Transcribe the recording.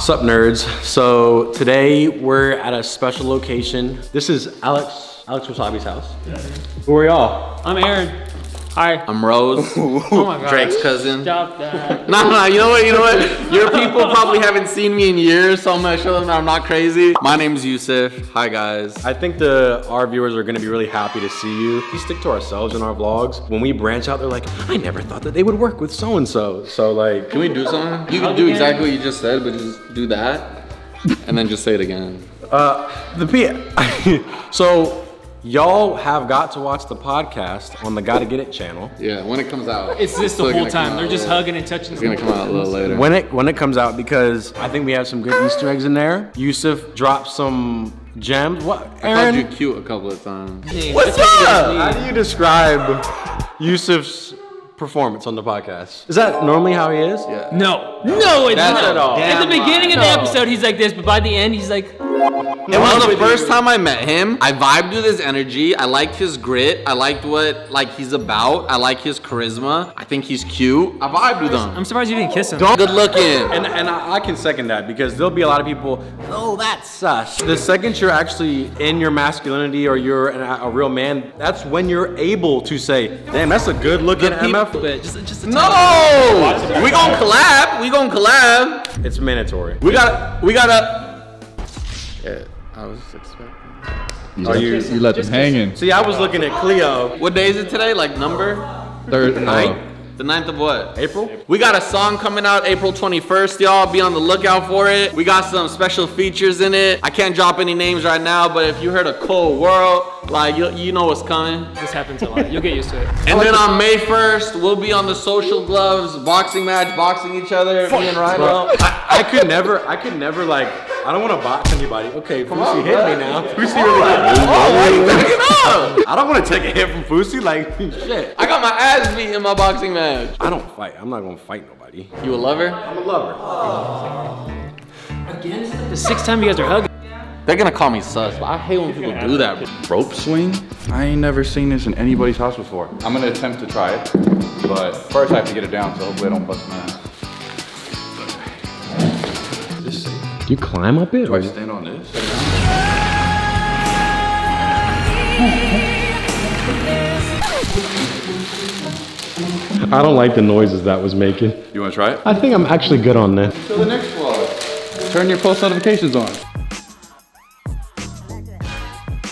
Sup nerds, so today we're at a special location. This is Alex Wasabi's house. Yeah. Who are y'all? I'm Aaron. Hi. I'm Rose. Oh my God. Drake's cousin. Stop that. No, you know what? Your people probably haven't seen me in years, so I'm gonna show them that I'm not crazy. My name's Yusuf. Hi guys. I think our viewers are gonna be really happy to see you. We stick to ourselves in our vlogs. When we branch out, they're like, I never thought that they would work with so-and-so. So like, can we do something? You can do exactly what you just said, but just do that, and then just say it again. So, y'all have got to watch the podcast on the Got to Get It channel. Yeah, when it comes out. It's this the whole time. They're just hugging and touching. It's gonna come out a little later. When it comes out, because I think we have some good Easter eggs in there. Yusuf dropped some gems. What? Aaron? I called you cute a couple of times. Hey, what's up? How do you describe Yusuf's performance on the podcast? Is that normally how he is? Yeah. No, it's not at all. At the beginning of the episode, he's like this, but by the end, he's like. It was the first time I met him. I vibed with his energy. I liked his grit. I liked what he's about. I like his charisma. I think he's cute. I vibed with him. I'm surprised you didn't kiss him. Good looking. And I can second that, because there'll be a lot of people, oh, that's sus. The second you're actually in your masculinity or you're a real man, that's when you're able to say, damn, that's a good looking MF. Just no! We gonna collab. We gonna collab. It's mandatory. We gotta. Yeah, I was expecting. You left him hanging. See, I was looking at Cleo. What day is it today? Like number? Thursday. The 9th of what? April? We got a song coming out April 21st, y'all. Be on the lookout for it. We got some special features in it. I can't drop any names right now, but if you heard a Cold World, like, you know what's coming. This happens a lot. You'll get used to it. And then on May 1st, we'll be on the Social Gloves boxing match, boxing each other, me and Ryan. I could never like, I don't want to box anybody. Okay, Fousey hit me now. Fousey really got me. Oh, why you backing up? I don't want to take a hit from Fousey, like, shit. I got my ass beat in my boxing match. I don't fight. I'm not gonna fight nobody. You a lover? I'm a lover. Oh. Again, it's like the 6th time you guys are hugging. They're gonna call me sus, but I hate when people do that. Rope swing? I ain't never seen this in anybody's house before. I'm gonna attempt to try it, but first I have to get it down, so hopefully I don't bust my ass. Do you climb up it? Do I stand on this? I don't like the noises that was making. You wanna try it? I think I'm actually good on this. So the next vlog, turn your post notifications on.